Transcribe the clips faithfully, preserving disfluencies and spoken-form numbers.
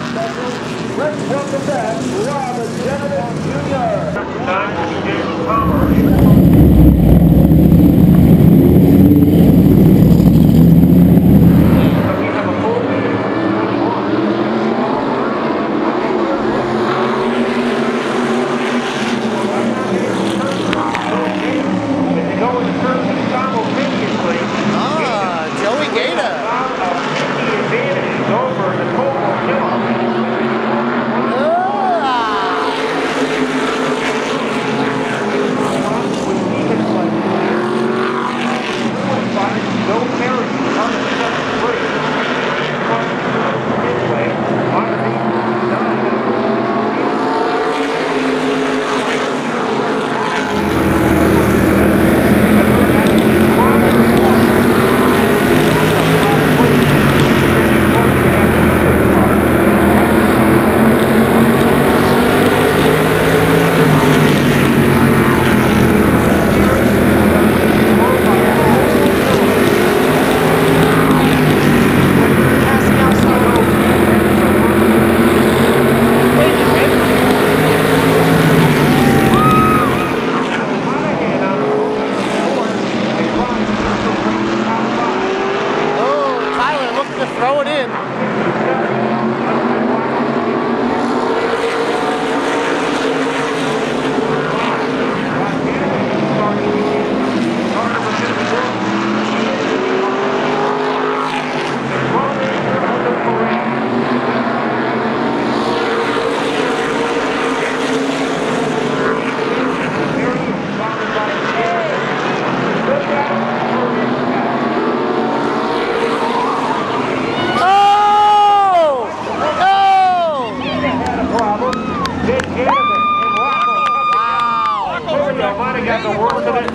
Let's welcome back Rob Janovic Junior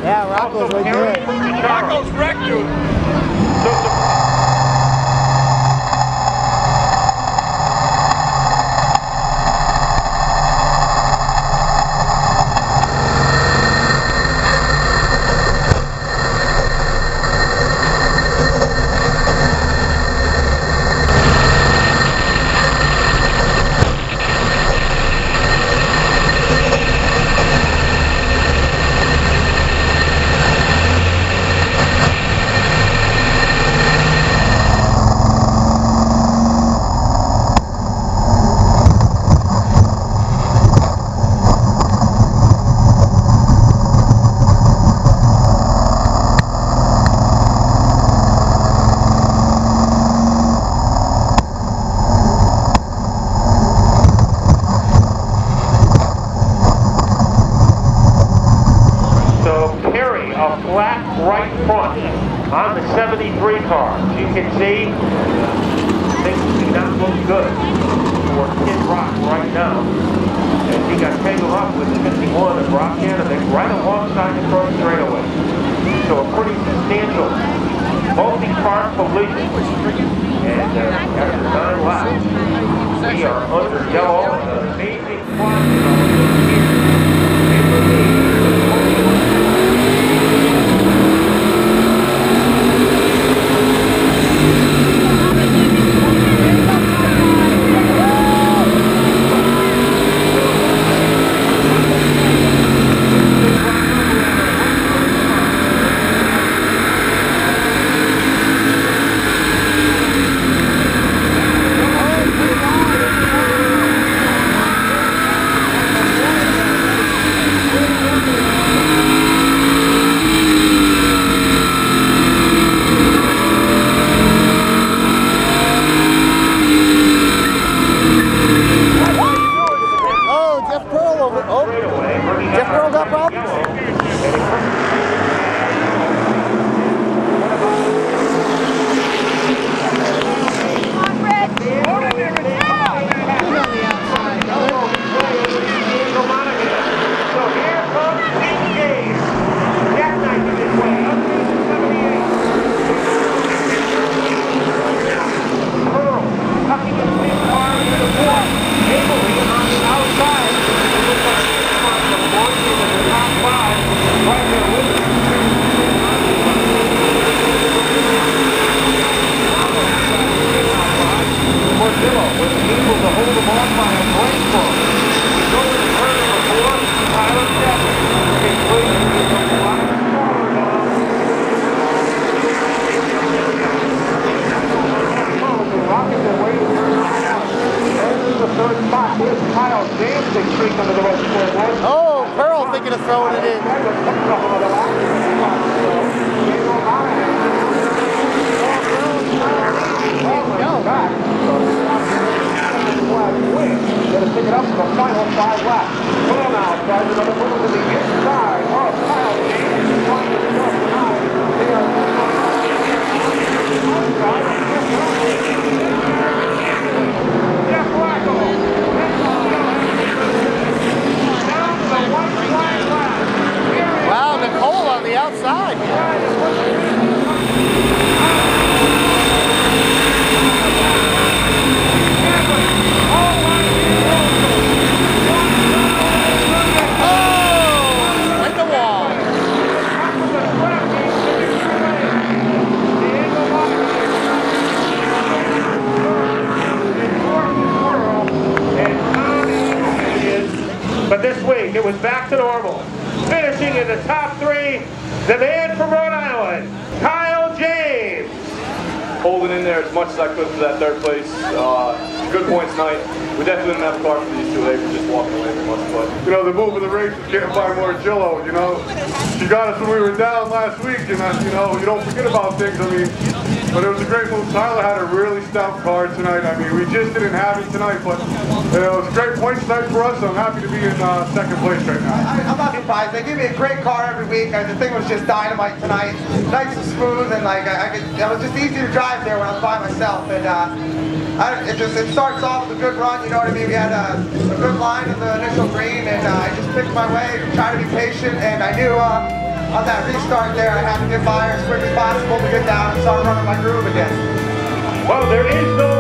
Yeah, Rocco's right there. Rocco's wrecked you. On the seventy-three car, as you can see, things do not look good for Kid Rock right now. And he got tangled up with the fifty-one of Rob Janovic right alongside the front straightaway. So a pretty substantial multi-car collision. And uh, after nine laps, we are under yellow. An amazing quantity. Oh, Pearl thinking of throwing it in. Go. Pick it up for the final five laps. Pearl now tries another move to the inside of Kyle James. Jeff Flacco. Wow, Nichole on the outside. Oh, hit the wall. But this week, it was back to normal. Finishing in the top three, the man from Rhode Island, Kyle James. Holding in there as much as I could for that third place. Uh, good points tonight. We definitely didn't have a car for these two. They were just walking away from us. But you know, the move of the race is getting by Morgillo, you know. She got us when we were down last week, and I, you know, you don't forget about things. I mean, but it was a great move. Tyler had a really stout car tonight. I mean, we just didn't have it tonight, but you know, it was a great point tonight for us. So I'm happy to be in uh, second place right now. I, I'm not surprised. They give me a great car every week. I, the thing was just dynamite tonight. Nice and smooth, and like I, I could, it was just easy to drive there when I was by myself. And uh, I, it just it starts off with a good run. You know what I mean? We had a, a good line in the initial green, and uh, I just picked my way, tried to be patient, and I knew. Uh, On that restart there, I have to get by as quick as possible to get down and start running my groove again. Well, there is no